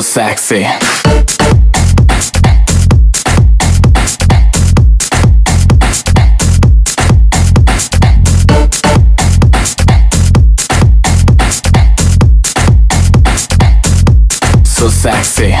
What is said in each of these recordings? so sexy. So sexy.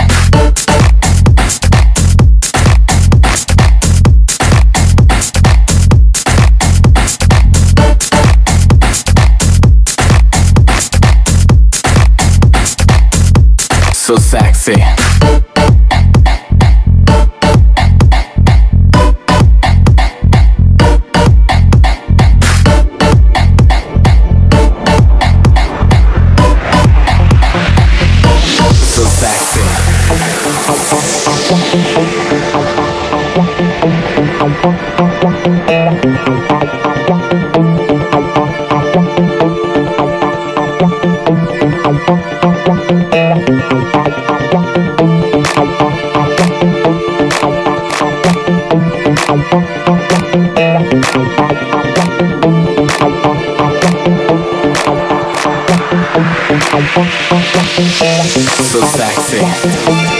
So sexy. So sexy.